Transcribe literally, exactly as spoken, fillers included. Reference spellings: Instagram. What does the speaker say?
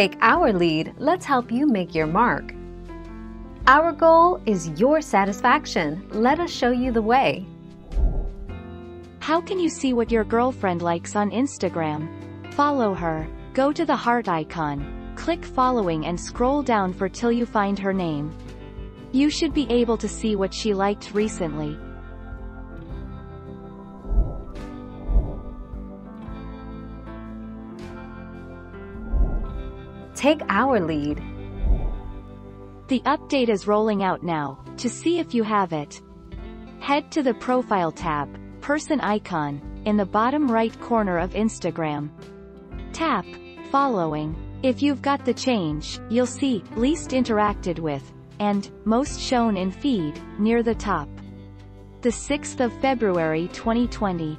Take our lead, let's help you make your mark. Our goal is your satisfaction. Let us show you the way. How can you see what your girlfriend likes on Instagram? Follow her. Go to the heart icon, click following and scroll down for till you find her name. You should be able to see what she liked recently. Take our lead. The update is rolling out now. To see if you have it, head to the profile tab, person icon, in the bottom right corner of Instagram. Tap following. If you've got the change, you'll see least interacted with and most shown in feed near the top. The sixth of February twenty twenty.